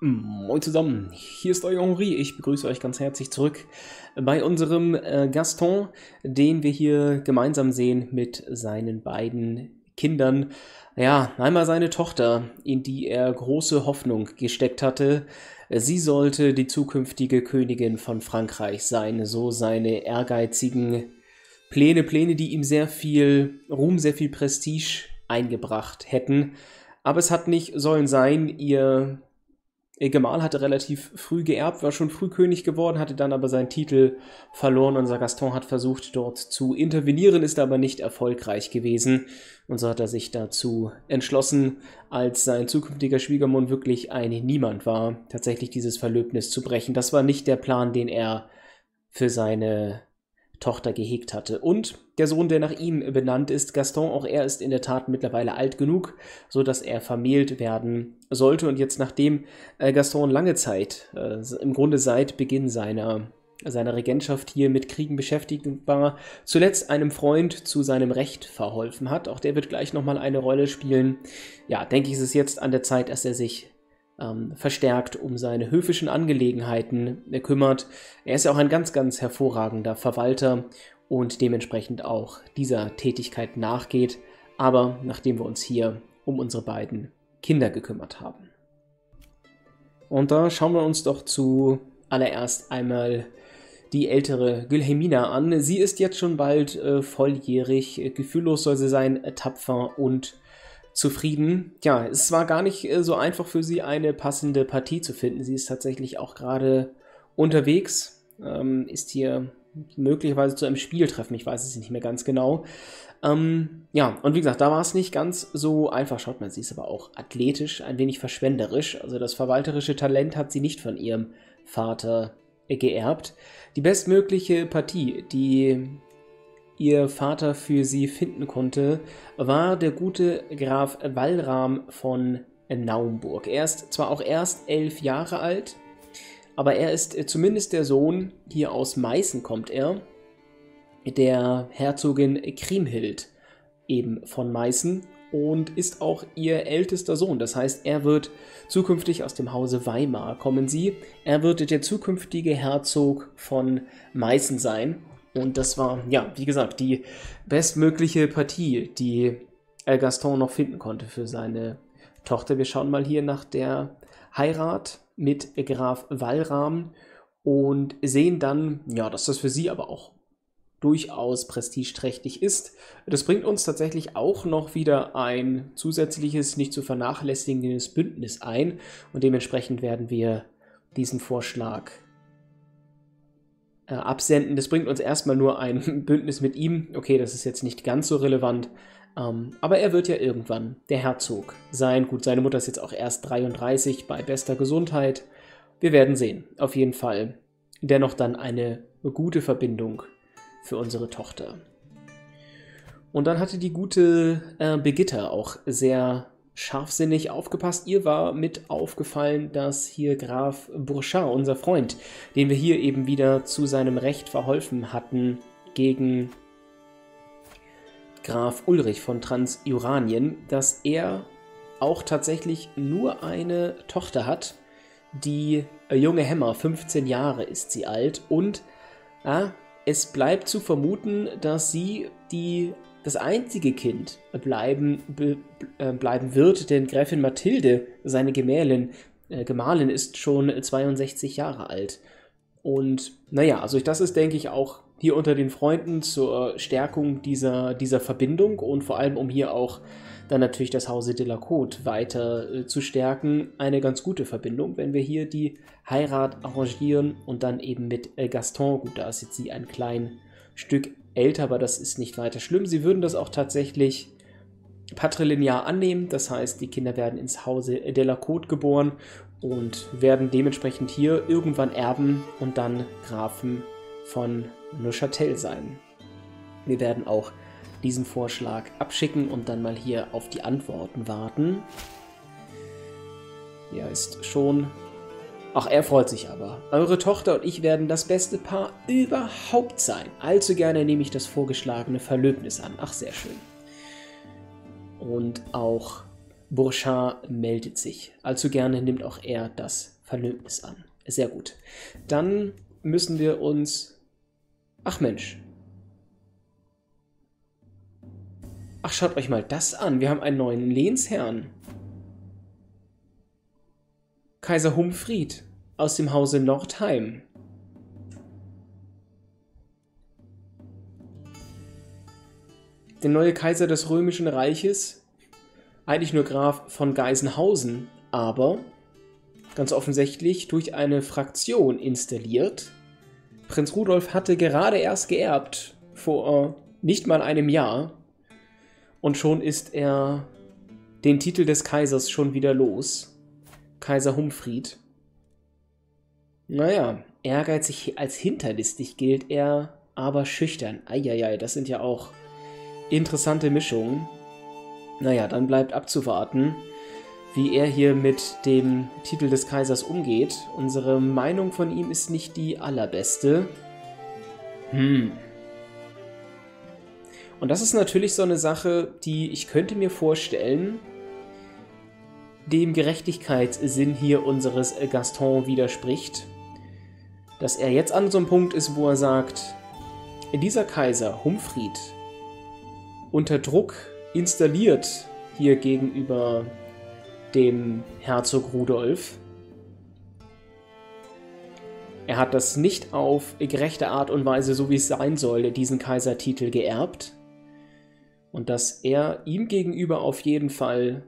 Moin zusammen, hier ist euer Henri, ich begrüße euch ganz herzlich zurück bei unserem Gaston, den wir hier gemeinsam sehen mit seinen beiden Kindern. Ja, einmal seine Tochter, in die er große Hoffnung gesteckt hatte. Sie sollte die zukünftige Königin von Frankreich sein, so seine ehrgeizigen Pläne, die ihm sehr viel Ruhm, sehr viel Prestige eingebracht hätten. Aber es hat nicht sollen sein, Ihr Gemahl hatte relativ früh geerbt, war schon früh König geworden, hatte dann aber seinen Titel verloren. Unser Gaston hat versucht, dort zu intervenieren, ist aber nicht erfolgreich gewesen. Und so hat er sich dazu entschlossen, als sein zukünftiger Schwiegermann wirklich ein Niemand war, tatsächlich dieses Verlöbnis zu brechen. Das war nicht der Plan, den er für seine Tochter gehegt hatte. Und der Sohn, der nach ihm benannt ist, Gaston, auch er ist in der Tat mittlerweile alt genug, sodass er vermählt werden sollte. Und jetzt, nachdem Gaston lange Zeit, im Grunde seit Beginn seiner Regentschaft hier mit Kriegen beschäftigt war, zuletzt einem Freund zu seinem Recht verholfen hat, auch der wird gleich nochmal eine Rolle spielen, ja, denke ich, ist es jetzt an der Zeit, dass er sich verstärkt um seine höfischen Angelegenheiten kümmert. Er ist ja auch ein ganz, ganz hervorragender Verwalter und dementsprechend auch dieser Tätigkeit nachgeht, aber nachdem wir uns hier um unsere beiden Kinder gekümmert haben. Und da schauen wir uns doch zuallererst einmal die ältere Gülhemina an. Sie ist jetzt schon bald volljährig, gefühllos soll sie sein, tapfer und zufrieden. Ja, es war gar nicht so einfach für sie, eine passende Partie zu finden. Sie ist tatsächlich auch gerade unterwegs, ist hier möglicherweise zu einem Spieltreffen, ich weiß es nicht mehr ganz genau. Ja, und wie gesagt, da war es nicht ganz so einfach. Schaut mal, sie ist aber auch athletisch, ein wenig verschwenderisch. Also das verwalterische Talent hat sie nicht von ihrem Vater geerbt. Die bestmögliche Partie, die ihr Vater für sie finden konnte, war der gute Graf Walram von Naumburg. Er ist zwar auch erst 11 Jahre alt, aber er ist zumindest der Sohn, hier aus Meißen kommt er, der Herzogin Kriemhild, eben von Meißen, und ist auch ihr ältester Sohn. Das heißt, er wird zukünftig aus dem Hause Weimar kommen sie. Er wird der zukünftige Herzog von Meißen sein. Und das war, ja, wie gesagt, die bestmögliche Partie, die Gaston noch finden konnte für seine Tochter. Wir schauen mal hier nach der Heirat mit Graf Walram und sehen dann, ja, dass das für sie aber auch durchaus prestigeträchtig ist. Das bringt uns tatsächlich auch noch wieder ein zusätzliches, nicht zu vernachlässigendes Bündnis ein. Und dementsprechend werden wir diesen Vorschlag absenden. Das bringt uns erstmal nur ein Bündnis mit ihm. Okay, das ist jetzt nicht ganz so relevant, aber er wird ja irgendwann der Herzog sein. Gut, seine Mutter ist jetzt auch erst 33 bei bester Gesundheit. Wir werden sehen. Auf jeden Fall dennoch dann eine gute Verbindung für unsere Tochter. Und dann hatte die gute Brigitta auch sehr scharfsinnig aufgepasst. Ihr war mit aufgefallen, dass hier Graf Bourchard, unser Freund, den wir hier eben wieder zu seinem Recht verholfen hatten, gegen Graf Ulrich von Transjuranien, dass er auch tatsächlich nur eine Tochter hat, die junge Hämmer, 15 Jahre ist sie alt, und es bleibt zu vermuten, dass sie das einzige Kind bleiben wird, denn Gräfin Mathilde, seine Gemahlin, ist schon 62 Jahre alt. Und naja, also das ist, denke ich, auch hier unter den Freunden zur Stärkung dieser Verbindung und vor allem, um hier auch dann natürlich das Hause de la Côte weiter zu stärken, eine ganz gute Verbindung, wenn wir hier die Heirat arrangieren und dann eben mit Gaston, gut, da ist jetzt sie ein klein Stück älter, aber das ist nicht weiter schlimm. Sie würden das auch tatsächlich patrilinear annehmen, das heißt, die Kinder werden ins Hause de la Côte geboren und werden dementsprechend hier irgendwann Erben und dann Grafen von Neuchâtel sein. Wir werden auch diesen Vorschlag abschicken und dann mal hier auf die Antworten warten. Ja, ist schon... Ach, er freut sich aber. Eure Tochter und ich werden das beste Paar überhaupt sein. Allzu gerne nehme ich das vorgeschlagene Verlöbnis an. Ach, sehr schön. Und auch Bourchard meldet sich. Allzu gerne nimmt auch er das Verlöbnis an. Sehr gut. Dann müssen wir uns... Ach Mensch. Ach, schaut euch mal das an. Wir haben einen neuen Lehnsherrn. Kaiser Humfried aus dem Hause Northeim. Der neue Kaiser des Römischen Reiches, eigentlich nur Graf von Geisenhausen, aber ganz offensichtlich durch eine Fraktion installiert. Prinz Rudolf hatte gerade erst geerbt, vor nicht mal einem Jahr, und schon ist er den Titel des Kaisers schon wieder los. Kaiser Humfried. Naja, ehrgeizig als hinterlistig gilt er, aber schüchtern. Eieiei, das sind ja auch... interessante Mischung. Naja, dann bleibt abzuwarten, wie er hier mit dem Titel des Kaisers umgeht. Unsere Meinung von ihm ist nicht die allerbeste. Und das ist natürlich so eine Sache, die ich könnte mir vorstellen, dem Gerechtigkeitssinn hier unseres Gaston widerspricht. Dass er jetzt an so einem Punkt ist, wo er sagt, dieser Kaiser, Humfried, unter Druck installiert hier gegenüber dem Herzog Rudolf. Er hat das nicht auf gerechte Art und Weise, so wie es sein sollte, diesen Kaisertitel geerbt. Und dass er ihm gegenüber auf jeden Fall...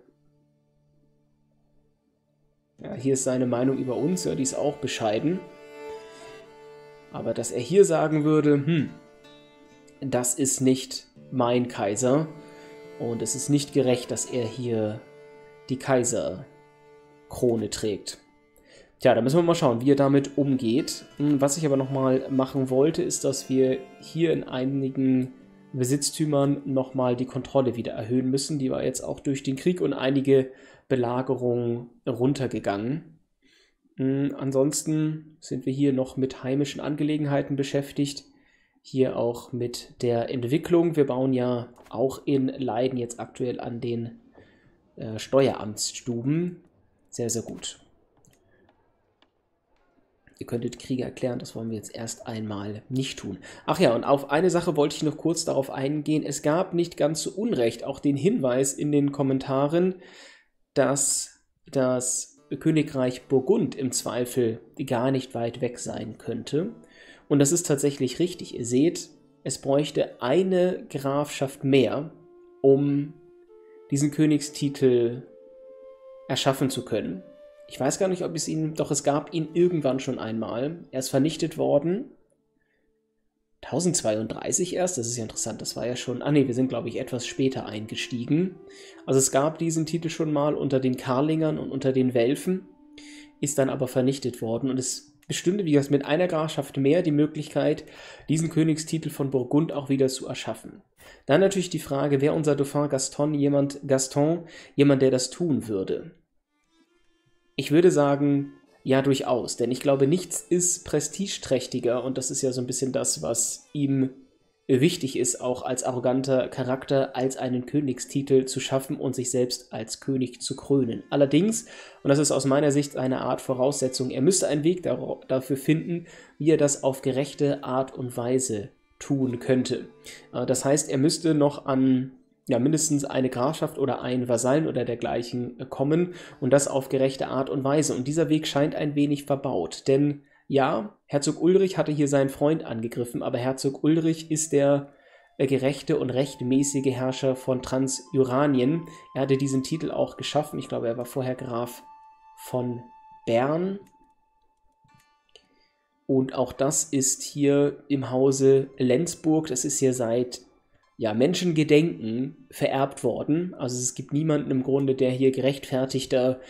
Ja, hier ist seine Meinung über uns, ja, die ist auch bescheiden. Aber dass er hier sagen würde, das ist nicht... mein Kaiser, und es ist nicht gerecht, dass er hier die Kaiserkrone trägt. Tja, da müssen wir mal schauen, wie er damit umgeht. Was ich aber nochmal machen wollte, ist, dass wir hier in einigen Besitztümern nochmal die Kontrolle wieder erhöhen müssen. Die war jetzt auch durch den Krieg und einige Belagerungen runtergegangen. Ansonsten sind wir hier noch mit heimischen Angelegenheiten beschäftigt. Hier auch mit der Entwicklung. Wir bauen ja auch in Leiden jetzt aktuell an den Steueramtsstuben. Sehr, sehr gut. Ihr könntet Kriege erklären, das wollen wir jetzt erst einmal nicht tun. Ach ja, und auf eine Sache wollte ich noch kurz darauf eingehen. Es gab nicht ganz zu Unrecht auch den Hinweis in den Kommentaren, dass das Königreich Burgund im Zweifel gar nicht weit weg sein könnte. Und das ist tatsächlich richtig. Ihr seht, es bräuchte eine Grafschaft mehr, um diesen Königstitel erschaffen zu können. Ich weiß gar nicht, ob es ihn... Doch, es gab ihn irgendwann schon einmal. Er ist vernichtet worden. 1032 erst, das ist ja interessant. Das war ja schon... Ah ne, wir sind, glaube ich, etwas später eingestiegen. Also es gab diesen Titel schon mal unter den Karlingern und unter den Welfen, ist dann aber vernichtet worden und es... bestünde, wie gesagt, mit einer Grafschaft mehr die Möglichkeit, diesen Königstitel von Burgund auch wieder zu erschaffen. Dann natürlich die Frage, wäre unser Dauphin Gaston jemand, der das tun würde? Ich würde sagen, ja, durchaus, denn ich glaube, nichts ist prestigeträchtiger, und das ist ja so ein bisschen das, was ihm wichtig ist, auch als arroganter Charakter, als einen Königstitel zu schaffen und sich selbst als König zu krönen. Allerdings, und das ist aus meiner Sicht eine Art Voraussetzung, er müsste einen Weg dafür finden, wie er das auf gerechte Art und Weise tun könnte. Das heißt, er müsste noch an mindestens eine Grafschaft oder einen Vasallen oder dergleichen kommen, und das auf gerechte Art und Weise. Und dieser Weg scheint ein wenig verbaut, denn... ja, Herzog Ulrich hatte hier seinen Freund angegriffen, aber Herzog Ulrich ist der gerechte und rechtmäßige Herrscher von Transjuranien. Er hatte diesen Titel auch geschaffen. Ich glaube, er war vorher Graf von Bern. Und auch das ist hier im Hause Lenzburg. Das ist hier seit Menschengedenken vererbt worden. Also es gibt niemanden im Grunde, der hier gerechtfertigter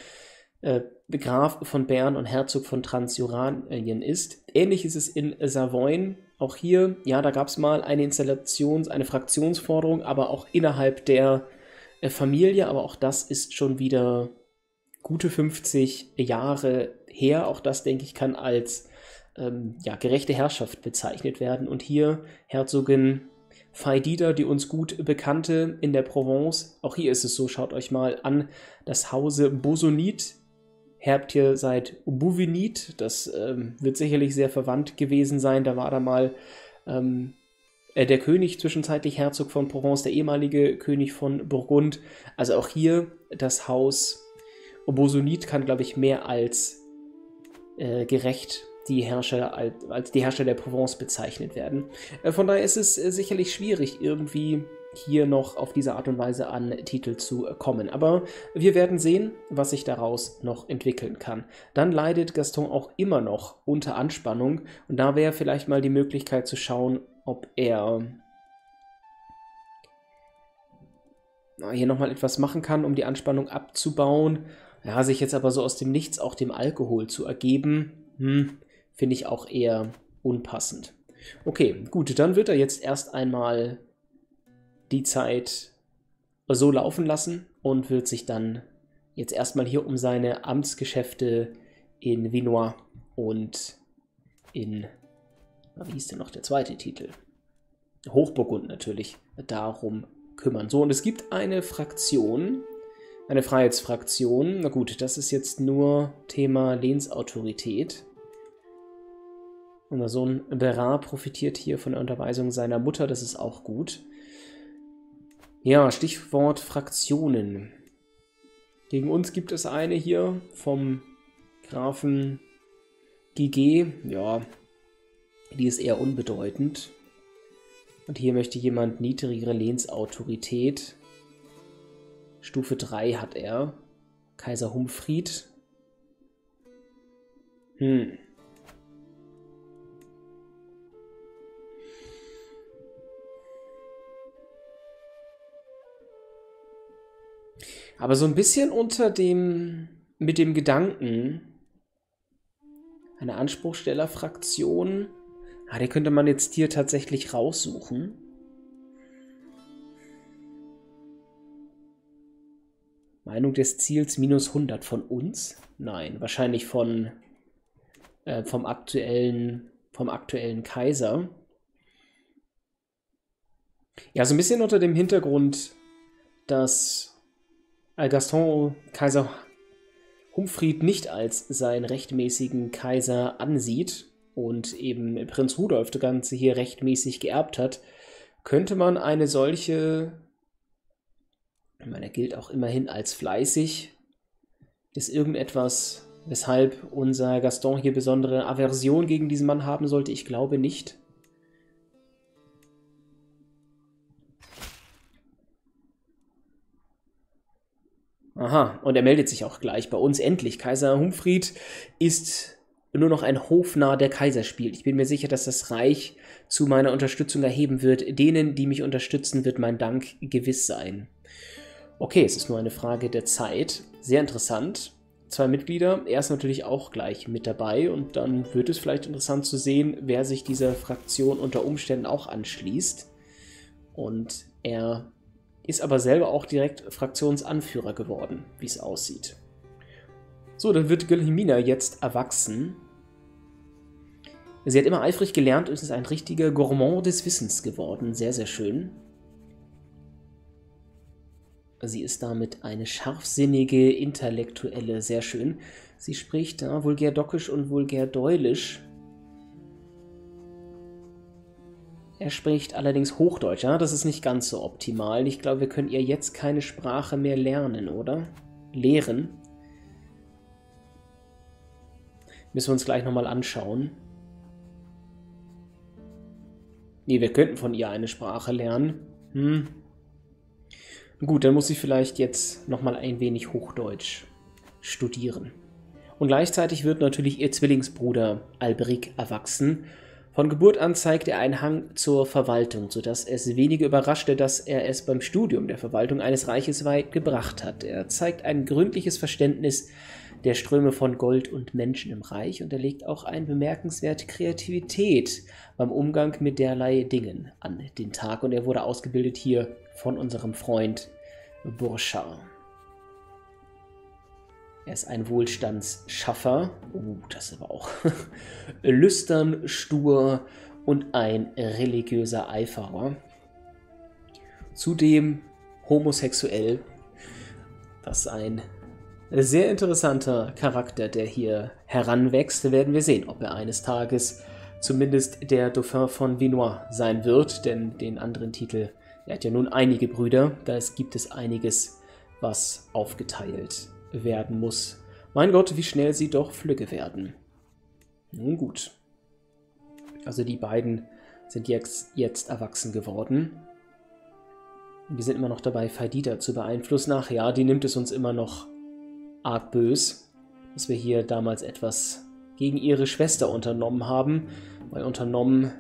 Graf von Bern und Herzog von Transjuranien ist. Ähnlich ist es in Savoyen. Auch hier, ja, da gab es mal eine Fraktionsforderung, aber auch innerhalb der Familie. Aber auch das ist schon wieder gute 50 Jahre her. Auch das, denke ich, kann als gerechte Herrschaft bezeichnet werden. Und hier Herzogin Faidida, die uns gut bekannte in der Provence. Auch hier ist es so, schaut euch mal an, das Hause Bosonit herbt hier seit Bouvinit. Das wird sicherlich sehr verwandt gewesen sein. Da war da mal der König, zwischenzeitlich Herzog von Provence, der ehemalige König von Burgund. Also auch hier das Haus Bosonit kann, glaube ich, mehr als gerecht als die Herrscher der Provence bezeichnet werden. Von daher ist es sicherlich schwierig, irgendwie hier noch auf diese Art und Weise an Titel zu kommen. Aber wir werden sehen, was sich daraus noch entwickeln kann. Dann leidet Gaston auch immer noch unter Anspannung. Und da wäre vielleicht mal die Möglichkeit zu schauen, ob er hier nochmal etwas machen kann, um die Anspannung abzubauen. Ja, sich jetzt aber so aus dem Nichts auch dem Alkohol zu ergeben, finde ich auch eher unpassend. Okay, gut, dann wird er jetzt erst einmal die Zeit so laufen lassen und wird sich dann jetzt erstmal hier um seine Amtsgeschäfte in Vinois und in, wie hieß denn noch der zweite Titel? Hochburgund natürlich, darum kümmern. So, und es gibt eine Fraktion, eine Freiheitsfraktion. Na gut, das ist jetzt nur Thema Lehnsautorität. Unser Sohn Bourchard profitiert hier von der Unterweisung seiner Mutter, das ist auch gut. Ja, Stichwort Fraktionen. Gegen uns gibt es eine hier vom Grafen GG. Ja, die ist eher unbedeutend. Und hier möchte jemand niedrigere Lehnsautorität. Stufe 3 hat er. Kaiser Humfried. Aber so ein bisschen mit dem Gedanken einer Anspruchstellerfraktion. Ah, die könnte man jetzt hier tatsächlich raussuchen. Meinung des Ziels minus 100 von uns? Nein, wahrscheinlich vom aktuellen Kaiser. Ja, so ein bisschen unter dem Hintergrund, dass Gaston Kaiser Humfried nicht als seinen rechtmäßigen Kaiser ansieht und eben Prinz Rudolf das Ganze hier rechtmäßig geerbt hat, könnte man eine solche, ich meine, er gilt auch immerhin als fleißig, ist irgendetwas, weshalb unser Gaston hier besondere Aversion gegen diesen Mann haben sollte? Ich glaube nicht. Aha, und er meldet sich auch gleich bei uns, endlich. Kaiser Humfried ist nur noch ein Hofnarr, der Kaiser spielt. Ich bin mir sicher, dass das Reich zu meiner Unterstützung erheben wird. Denen, die mich unterstützen, wird mein Dank gewiss sein. Okay, es ist nur eine Frage der Zeit. Sehr interessant. Zwei Mitglieder. Er ist natürlich auch gleich mit dabei. Und dann wird es vielleicht interessant zu sehen, wer sich dieser Fraktion unter Umständen auch anschließt. Und er ist aber selber auch direkt Fraktionsanführer geworden, wie es aussieht. So, dann wird Gülhemina jetzt erwachsen. Sie hat immer eifrig gelernt und ist ein richtiger Gourmand des Wissens geworden. Sehr, sehr schön. Sie ist damit eine scharfsinnige Intellektuelle. Sehr schön. Sie spricht vulgär dockisch und vulgär deulisch. Er spricht allerdings Hochdeutsch. Ja? Das ist nicht ganz so optimal. Ich glaube, wir können ihr jetzt keine Sprache mehr lernen, oder? Lehren. Müssen wir uns gleich nochmal anschauen. Nee, wir könnten von ihr eine Sprache lernen. Gut, dann muss ich vielleicht jetzt nochmal ein wenig Hochdeutsch studieren. Und gleichzeitig wird natürlich ihr Zwillingsbruder Alberic erwachsen. Von Geburt an zeigt er einen Hang zur Verwaltung, sodass es wenige überraschte, dass er es beim Studium der Verwaltung eines Reiches weit gebracht hat. Er zeigt ein gründliches Verständnis der Ströme von Gold und Menschen im Reich und er legt auch eine bemerkenswerte Kreativität beim Umgang mit derlei Dingen an den Tag. Und er wurde ausgebildet hier von unserem Freund Bourchard. Er ist ein Wohlstandsschaffer, das aber auch, lüstern, stur und ein religiöser Eiferer. zudem homosexuell. Das ist ein sehr interessanter Charakter, der hier heranwächst. Da werden wir sehen, ob er eines Tages zumindest der Dauphin von Vinois sein wird, denn den anderen Titel, er hat ja nun einige Brüder, da gibt es einiges, was aufgeteilt werden muss. Mein Gott, wie schnell sie doch flügge werden. Nun gut. Also die beiden sind jetzt erwachsen geworden. Wir sind immer noch dabei, Faidida zu beeinflussen. Ach ja, die nimmt es uns immer noch arg bös, dass wir hier damals etwas gegen ihre Schwester unternommen haben, weil unternommen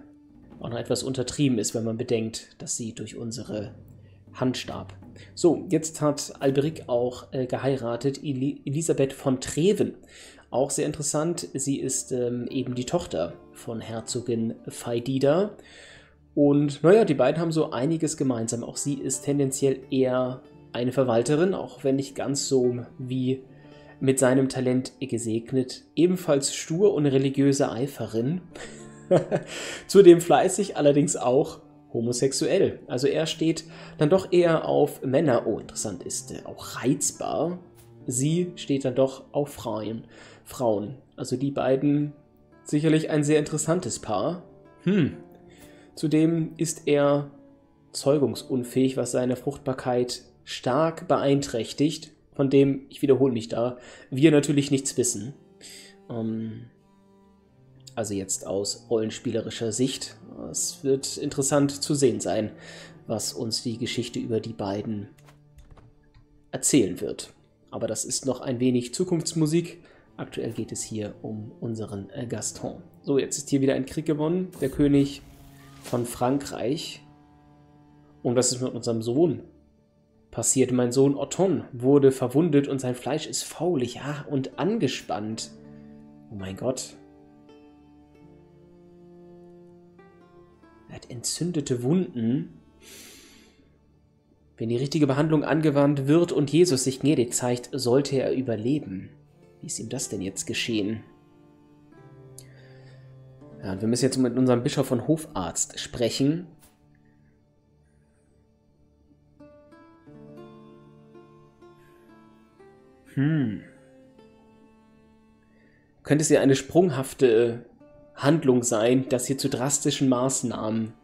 auch noch etwas untertrieben ist, wenn man bedenkt, dass sie durch unsere Hand starb. So, jetzt hat Alberic auch geheiratet, Elisabeth von Treven. Auch sehr interessant, sie ist eben die Tochter von Herzogin Faidida. Und naja, die beiden haben so einiges gemeinsam. Auch sie ist tendenziell eher eine Verwalterin, auch wenn nicht ganz so wie mit seinem Talent gesegnet. Ebenfalls stur und religiöse Eiferin. Zudem fleißig, allerdings auch homosexuell. Also er steht dann doch eher auf Männer. Oh, interessant ist, auch reizbar. Sie steht dann doch auf Frauen. Also die beiden sicherlich ein sehr interessantes Paar. Zudem ist er zeugungsunfähig, was seine Fruchtbarkeit stark beeinträchtigt, von dem, ich wiederhole mich da, wir natürlich nichts wissen. Also jetzt aus rollenspielerischer Sicht. Es wird interessant zu sehen sein, was uns die Geschichte über die beiden erzählen wird. Aber das ist noch ein wenig Zukunftsmusik. Aktuell geht es hier um unseren Gaston. So, jetzt ist hier wieder ein Krieg gewonnen. Der König von Frankreich. Und was ist mit unserem Sohn passiert? Mein Sohn Otton wurde verwundet und sein Fleisch ist faulig, ja, und angespannt. Oh mein Gott. Er hat entzündete Wunden. Wenn die richtige Behandlung angewandt wird und Jesus sich gnädig zeigt, sollte er überleben. Wie ist ihm das denn jetzt geschehen? Ja, und wir müssen jetzt mit unserem Bischof und Hofarzt sprechen. Könnte es ja eine sprunghafte Handlung sein, dass hier zu drastischen Maßnahmen,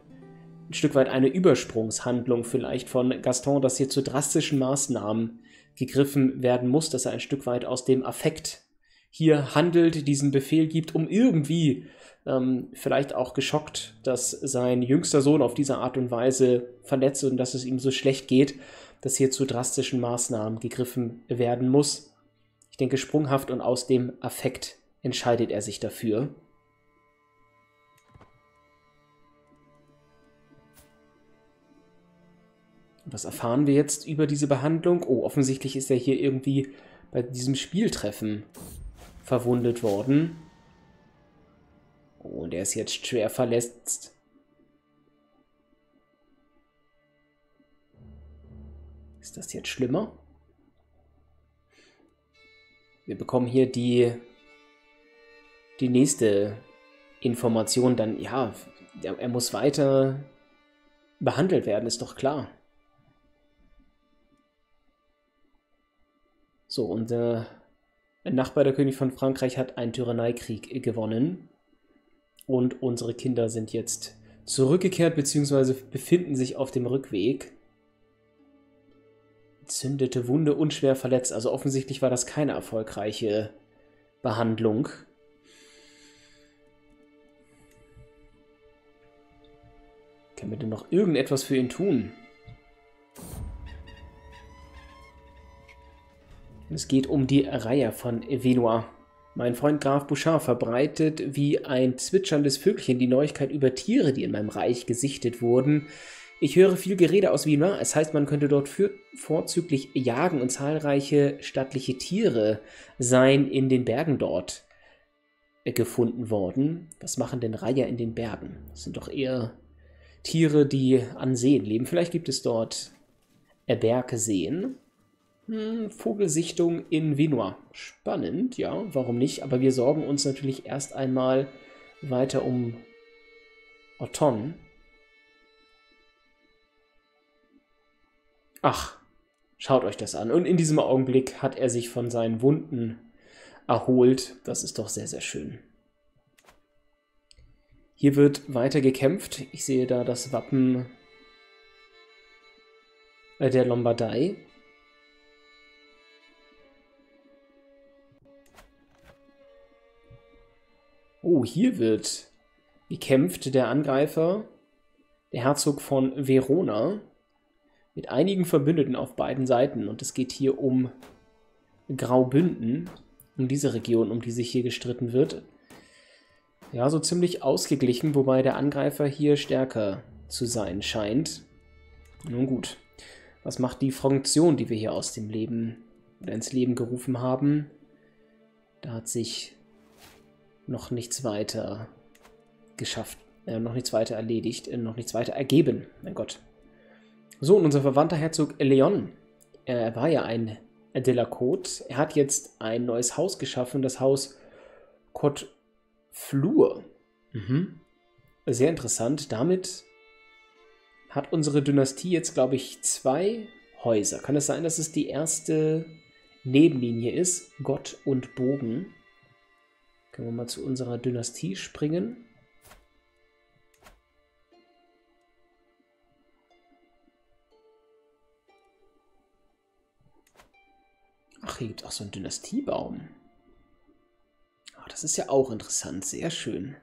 ein Stück weit eine Übersprungshandlung vielleicht von Gaston, dass hier zu drastischen Maßnahmen gegriffen werden muss, dass er ein Stück weit aus dem Affekt hier handelt, diesen Befehl gibt, um irgendwie vielleicht auch geschockt, dass sein jüngster Sohn auf diese Art und Weise verletzt und dass es ihm so schlecht geht, dass hier zu drastischen Maßnahmen gegriffen werden muss. Ich denke, sprunghaft und aus dem Affekt entscheidet er sich dafür. Was erfahren wir jetzt über diese Behandlung? Oh, offensichtlich ist er hier irgendwie bei diesem Spieltreffen verwundet worden. Oh, und er ist jetzt schwer verletzt. Ist das jetzt schlimmer? Wir bekommen hier die nächste Information. Dann, ja, er muss weiter behandelt werden, ist doch klar. So, und ein Nachbar, der König von Frankreich, hat einen Tyrannei-Krieg gewonnen. Und unsere Kinder sind jetzt zurückgekehrt, beziehungsweise befinden sich auf dem Rückweg. Entzündete Wunde und schwer verletzt. Also offensichtlich war das keine erfolgreiche Behandlung. Können wir denn noch irgendetwas für ihn tun? Es geht um die Reihe von Vinois. Mein Freund Graf Bourchard verbreitet wie ein zwitscherndes Vögelchen die Neuigkeit über Tiere, die in meinem Reich gesichtet wurden. Ich höre viel Gerede aus Vinois. Es heißt, man könnte dort vorzüglich jagen und zahlreiche stattliche Tiere seien in den Bergen dort gefunden worden. Was machen denn Reiher in den Bergen? Das sind doch eher Tiere, die an Seen leben. Vielleicht gibt es dort Bergeseen. Vogelsichtung in Vinois. Spannend, ja, warum nicht? Aber wir sorgen uns natürlich erst einmal weiter um Otton. Ach, schaut euch das an. Und in diesem Augenblick hat er sich von seinen Wunden erholt. Das ist doch sehr, sehr schön. Hier wird weiter gekämpft. Ich sehe da das Wappen der Lombardei. Oh, hier wird gekämpft. Der Angreifer, der Herzog von Verona, mit einigen Verbündeten auf beiden Seiten. Und es geht hier um Graubünden, um diese Region, um die sich hier gestritten wird. Ja, so ziemlich ausgeglichen, wobei der Angreifer hier stärker zu sein scheint. Nun gut, was macht die Fraktion, die wir hier aus dem Leben oder ins Leben gerufen haben? Da hat sich noch nichts weiter geschafft, noch nichts weiter erledigt, noch nichts weiter ergeben, mein Gott. So, und unser verwandter Herzog Leon, er war ja ein de la Côte, er hat jetzt ein neues Haus geschaffen, das Haus Côte Flur. Mhm. Sehr interessant. Damit hat unsere Dynastie jetzt, glaube ich, zwei Häuser. Kann es sein, dass es die erste Nebenlinie ist? Gott und Bogen. Können wir mal zu unserer Dynastie springen. Ach, hier gibt es auch so einen Dynastiebaum. Das ist ja auch interessant, sehr schön.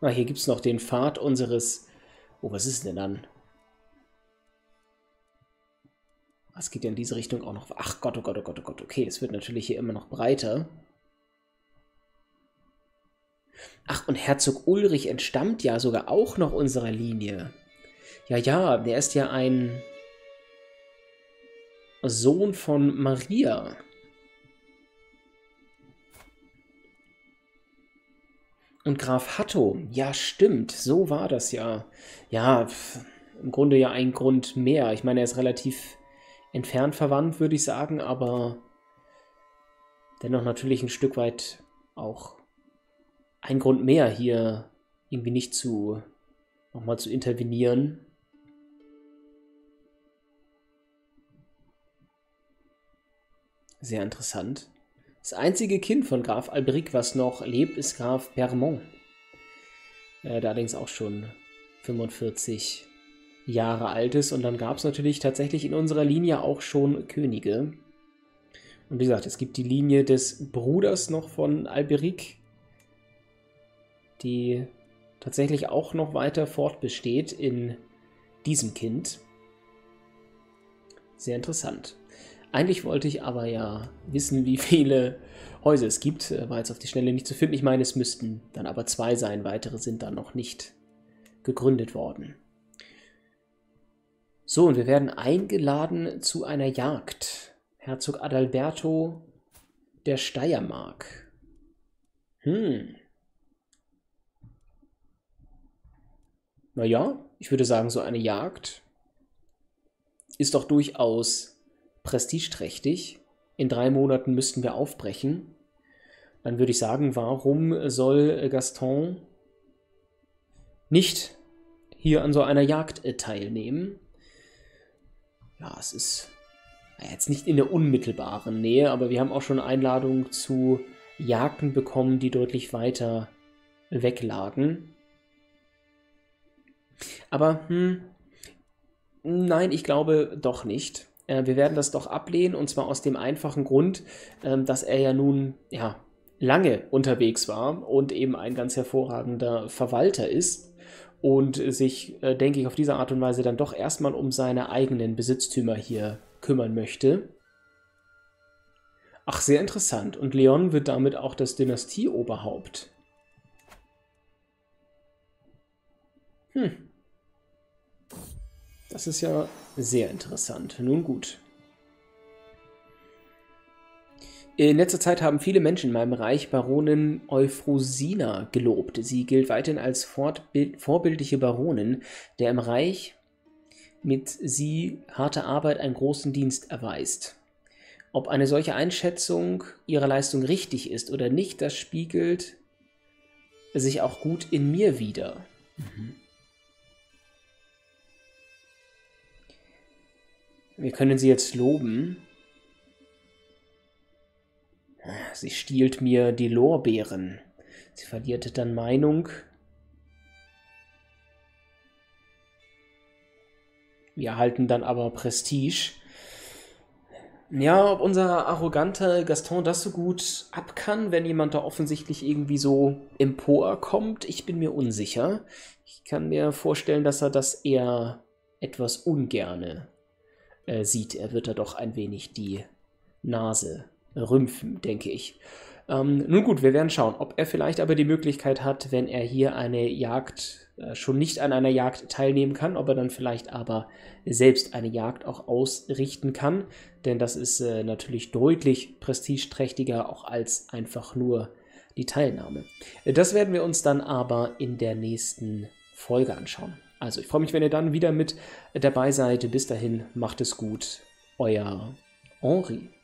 Ah, hier gibt es noch den Pfad unseres... Oh, was ist denn dann? Was geht denn in diese Richtung auch noch? Ach Gott, oh Gott, oh Gott, oh Gott. Okay, es wird natürlich hier immer noch breiter. Ach, und Herzog Ulrich entstammt ja sogar auch noch unserer Linie. Ja, ja, der ist ja ein Sohn von Maria. Und Graf Hatto, ja stimmt, so war das ja. Ja, im Grunde ja ein Grund mehr. Ich meine, er ist relativ entfernt verwandt, würde ich sagen, aber dennoch natürlich ein Stück weit auch ein Grund mehr, hier irgendwie nicht nochmal zu intervenieren. Sehr interessant. Das einzige Kind von Graf Alberic, was noch lebt, ist Graf Bermond. Der allerdings auch schon 45 Jahre alt ist. Und dann gab es natürlich tatsächlich in unserer Linie auch schon Könige. Und wie gesagt, es gibt die Linie des Bruders noch von Alberic, die tatsächlich auch noch weiter fortbesteht in diesem Kind. Sehr interessant. Eigentlich wollte ich aber ja wissen, wie viele Häuser es gibt. War jetzt auf die Schnelle nicht zu finden. Ich meine, es müssten dann aber zwei sein. Weitere sind dann noch nicht gegründet worden. So, und wir werden eingeladen zu einer Jagd. Herzog Adalberto der Steiermark. Naja, ich würde sagen, so eine Jagd ist doch durchaus prestigeträchtig. In 3 Monaten müssten wir aufbrechen. Dann würde ich sagen, warum soll Gaston nicht hier an so einer Jagd teilnehmen? Ja, es ist jetzt nicht in der unmittelbaren Nähe, aber wir haben auch schon Einladungen zu Jagden bekommen, die deutlich weiter weg lagen. Aber, nein, ich glaube doch nicht. Wir werden das doch ablehnen, und zwar aus dem einfachen Grund, dass er ja nun lange unterwegs war und eben ein ganz hervorragender Verwalter ist und sich, denke ich, auf diese Art und Weise dann doch erstmal um seine eigenen Besitztümer hier kümmern möchte. Ach, sehr interessant. Und Leon wird damit auch das Dynastieoberhaupt. Das ist ja sehr interessant. Nun gut. In letzter Zeit haben viele Menschen in meinem Reich Baronin Euphrosina gelobt. Sie gilt weiterhin als vorbildliche Baronin, der im Reich mit harter Arbeit einen großen Dienst erweist. Ob eine solche Einschätzung ihrer Leistung richtig ist oder nicht, das spiegelt sich auch gut in mir wider. Wir können sie jetzt loben. Sie stiehlt mir die Lorbeeren. Sie verlierte dann Meinung. Wir erhalten dann aber Prestige. Ja, ob unser arroganter Gaston das so gut ab kann, wenn jemand da offensichtlich irgendwie so emporkommt, ich bin mir unsicher. Ich kann mir vorstellen, dass er das eher etwas ungerne sieht. Er wird da doch ein wenig die Nase rümpfen, denke ich. Nun gut, wir werden schauen, ob er vielleicht aber die Möglichkeit hat, wenn er hier eine Jagd, schon nicht an einer Jagd teilnehmen kann, ob er dann vielleicht aber selbst eine Jagd auch ausrichten kann, denn das ist natürlich deutlich prestigeträchtiger auch als einfach nur die Teilnahme. Das werden wir uns dann aber in der nächsten Folge anschauen. Also ich freue mich, wenn ihr dann wieder mit dabei seid. Bis dahin, macht es gut, euer Henri.